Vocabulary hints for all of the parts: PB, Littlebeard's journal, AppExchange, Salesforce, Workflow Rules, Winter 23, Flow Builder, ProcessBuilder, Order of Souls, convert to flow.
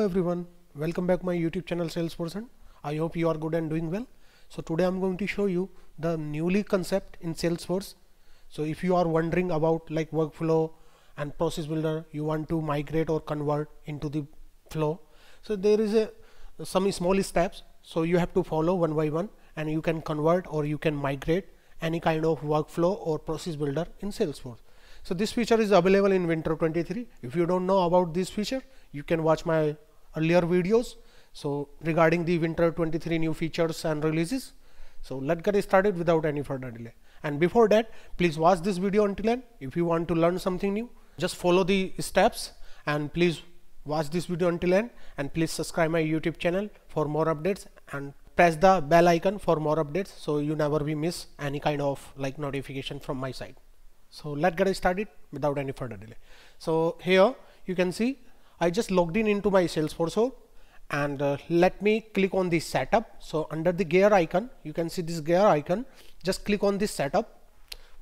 Hello everyone, welcome back my YouTube channel Salesforce, and I hope you are good and doing well. So today I'm going to show you the newly concept in Salesforce. So if you are wondering about like workflow and process builder, you want to migrate or convert into the flow. So there is some small steps, so you have to follow one by one and you can convert or you can migrate any kind of workflow or process builder in Salesforce. So this feature is available in Winter 23. If you don't know about this feature, you can watch my earlier videos so regarding the Winter 23 new features and releases. So let's get started without any further delay. And before that, please watch this video until end. If you want to learn something new, just follow the steps, and please watch this video until end, and please subscribe my YouTube channel for more updates and press the bell icon for more updates so you never be miss any kind of like notification from my side. So let's get started without any further delay. So here you can see I just logged in into my Salesforce hub, and let me click on the setup. So under the gear icon, you can see this gear icon, just click on this setup.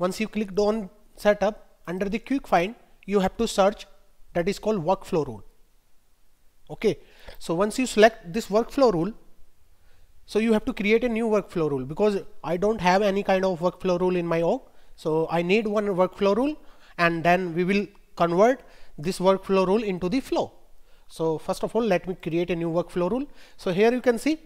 Once you clicked on setup, under the quick find you have to search, that is called workflow rule. Okay, so once you select this workflow rule, so you have to create a new workflow rule, because I don't have any kind of workflow rule in my org. So I need one workflow rule, and then we will convert this workflow rule into the flow. So first of all, let me create a new workflow rule. So here you can see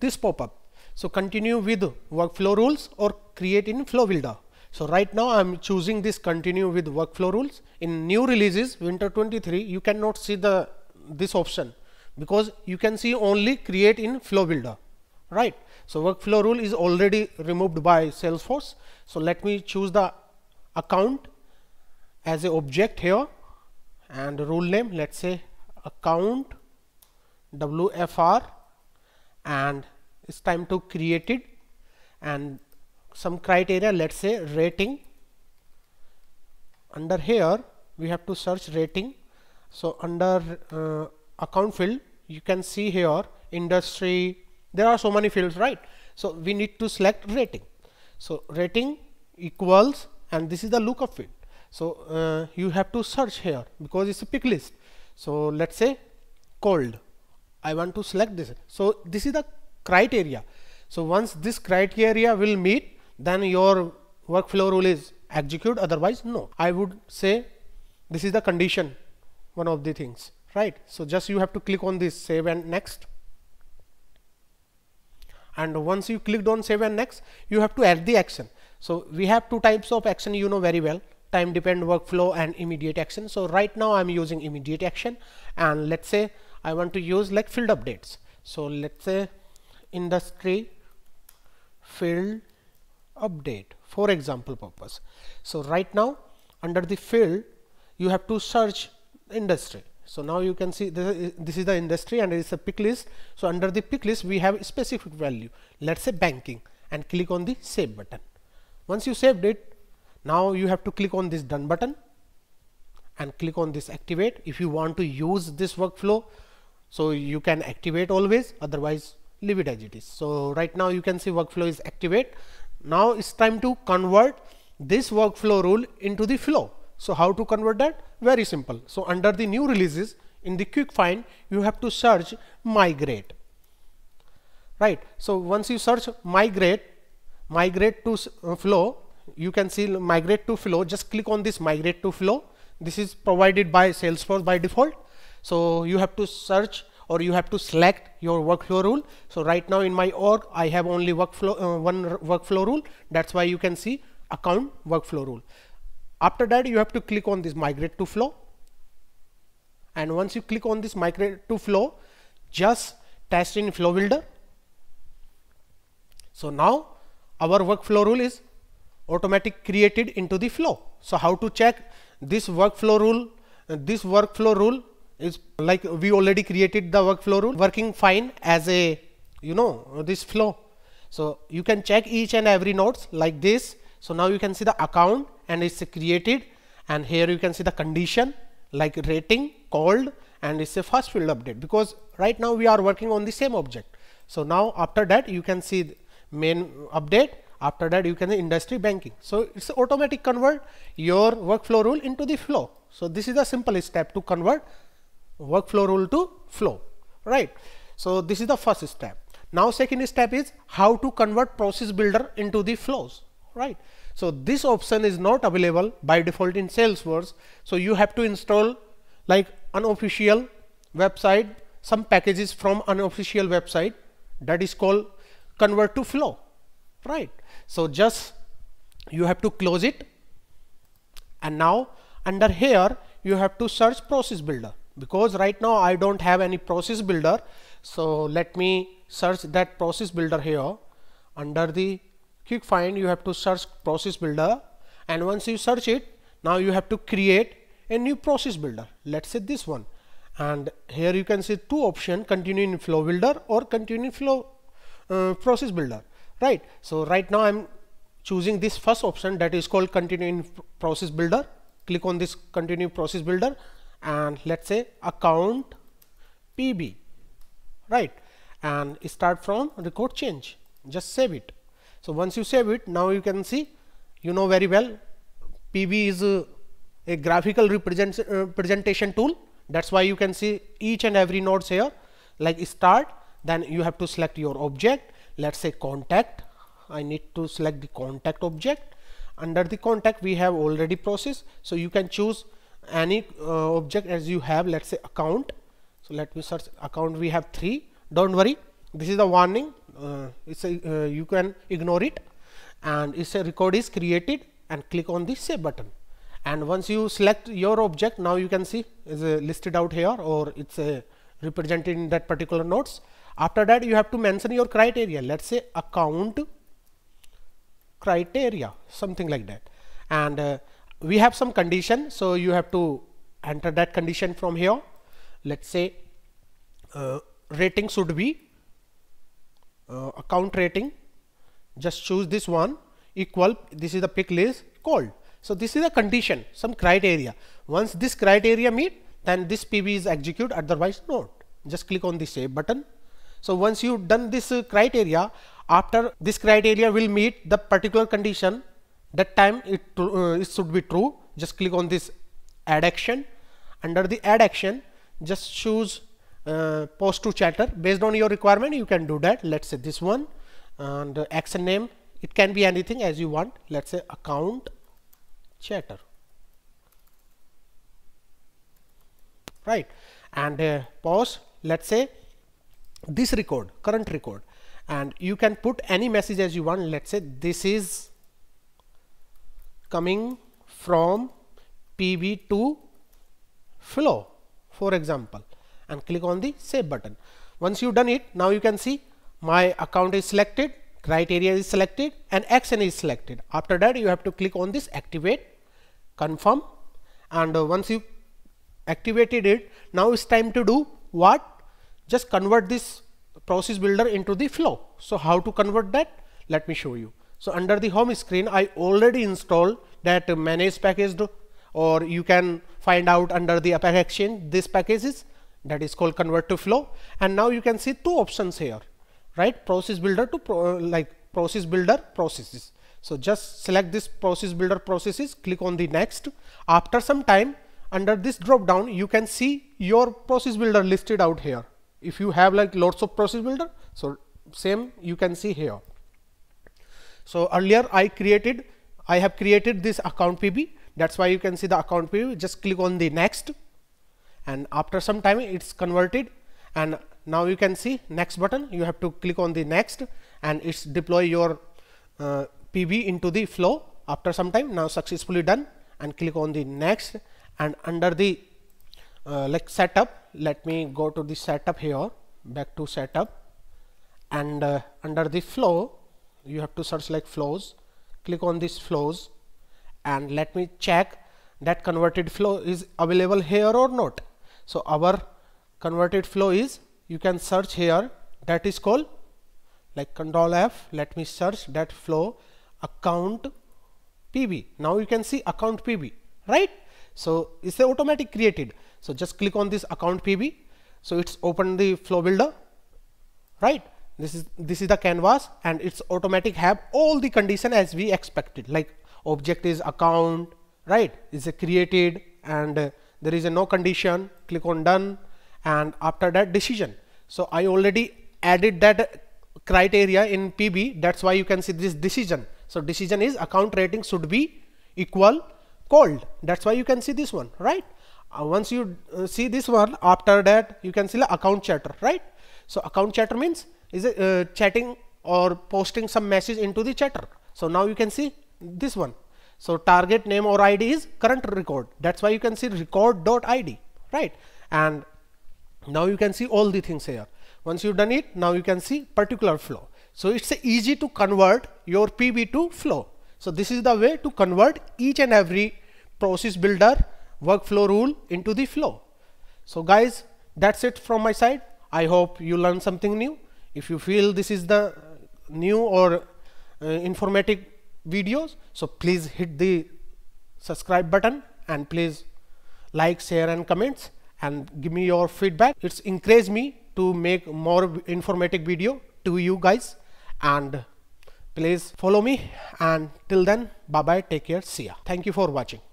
this pop-up. So continue with workflow rules or create in Flow Builder. So right now I'm choosing this continue with workflow rules. In new releases, Winter 23, you cannot see this option, because you can see only create in Flow Builder, right? So workflow rule is already removed by Salesforce. So let me choose the account as an object here, and rule name, let's say account WFR, and it's time to create it, and some criteria, let's say rating. Under here we have to search rating. So under account field, you can see here industry, there are so many fields, right? So we need to select rating. So rating equals, and this is the lookup field. So you have to search here, because it's a pick list. So let's say cold, I want to select this. So this is the criteria. So once this criteria will meet, then your workflow rule is execute, otherwise no. I would say this is the condition, one of the things, right? So just you have to click on this save and next. And once you clicked on save and next, you have to add the action. So we have two types of action, you know very well, time depend workflow and immediate action. So right now I'm using immediate action, and let's say I want to use like field updates. So let's say industry field update for example purpose. So right now under the field you have to search industry. So now you can see this is the industry, and it's a pick list. So under the pick list we have a specific value, let's say banking, and click on the save button. Once you saved it, now you have to click on this done button and click on this activate. If you want to use this workflow, so you can activate always, otherwise leave it as it is. So right now you can see workflow is activate. Now it's time to convert this workflow rule into the flow. So how to convert that? Very simple. So under the new releases, in the quick find, you have to search migrate, right? So once you search migrate to flow, you can see migrate to flow. Just click on this migrate to flow. This is provided by Salesforce by default. So you have to search, or you have to select your workflow rule. So right now in my org, I have only one workflow rule. That's why you can see account workflow rule. After that you have to click on this migrate to flow, and once you click on this migrate to flow, just test in Flow Builder. So now our workflow rule is automatically created into the flow. So how to check this workflow rule? This workflow rule is like we already created the workflow rule working fine as a, you know, this flow. So you can check each and every nodes like this. So now you can see the account, and it's created, and here you can see the condition like rating, called, and it's a first field update, because right now we are working on the same object. So now after that you can see the main update, after that you can see industry banking. So it's automatic convert your workflow rule into the flow. So this is a simple step to convert workflow rule to flow, right? So this is the first step. Now second step is how to convert process builder into the flows, right? So this option is not available by default in Salesforce. So you have to install like unofficial website, some packages from unofficial website that is called convert to flow, right? So just you have to close it, and now under here you have to search process builder, because right now I don't have any process builder. So let me search that process builder here. Under the quick find you have to search process builder, and once you search it, now you have to create a new process builder. Let's say this one, and here you can see two options: continue in flow builder or continue flow process builder, right? So right now I'm choosing this first option that is called continue in process builder. Click on this continue process builder and let's say account PB, right? And start from record change, just save it. So once you save it, now you can see, you know very well, PB is a graphical representation tool. That's why you can see each and every nodes here, like start, then you have to select your object. Let's say contact, I need to select the contact object. Under the contact we have already process, so you can choose any object as you have. Let's say account, so let me search account. We have 3. Don't worry, this is a warning, you can ignore it. And it's a record is created, and click on the save button, and once you select your object, now you can see is listed out here, or it's represented in that particular nodes. After that you have to mention your criteria. Let's say account criteria, something like that, and we have some condition, so you have to enter that condition from here. Let's say rating should be account rating, just choose this one, equal, this is the pick list called. So this is a condition, some criteria. Once this criteria meet, then this PB is executed, otherwise not. Just click on the save button. So once you've done this criteria, after this criteria will meet the particular condition, that time it should be true. Just click on this add action. Under the add action, just choose post to chatter. Based on your requirement you can do that. Let's say this one, and action name, it can be anything as you want. Let's say account chatter, right? And pause. Let's say this record, current record, and you can put any message as you want. Let's say this is coming from PB to flow, for example, and click on the save button. Once you've done it, now you can see my account is selected, criteria is selected, and action is selected. After that you have to click on this activate, confirm, and once you activated it, now it's time to do what? Just convert this process builder into the flow. So how to convert that? Let me show you. So under the home screen I already installed that manage package, or you can find out under the AppExchange this package is that is called convert to flow. And now you can see two options here, right? Process builder to process builder processes. So just select this process builder processes, click on the next. After some time, under this drop down you can see your process builder listed out here. If you have like lots of process builder, so same you can see here. So earlier I have created this account PB, that's why you can see the account PB. Just click on the next, and after some time it's converted, and now you can see next button, you have to click on the next, and it's deploy your PB into the flow. After some time, now successfully done, and click on the next. And under the like setup, let me go to the setup here, back to setup, and under the flow you have to search like flows, click on this flows, and let me check that converted flow is available here or not. So our converted flow is, you can search here, that is called like Control F. Let me search that flow, account PB. Now you can see account PB, right? So it's automatic created. So just click on this account PB, so it's open the flow builder, right? This is the canvas, and it's automatic have all the condition as we expected, like object is account, right? Is created, and there is no condition. Click on done, and after that decision. So I already added that criteria in PB, that's why you can see this decision. So decision is account rating should be equal cold, that's why you can see this one, right? Once you see this one, after that you can see the account chatter, right? So account chatter means is chatting or posting some message into the chatter. So now you can see this one. So target name or ID is current record, that's why you can see record.id, right? And now you can see all the things here. Once you've done it, now you can see particular flow. So it's easy to convert your PB to flow. So this is the way to convert each and every process builder workflow rule into the flow. So guys, that's it from my side. I hope you learned something new. If you feel this is the new or informative videos, so please hit the subscribe button and please like, share and comments and give me your feedback. It's encouraged me to make more informative video to you guys, and please follow me, and till then bye bye, take care, see ya. Thank you for watching.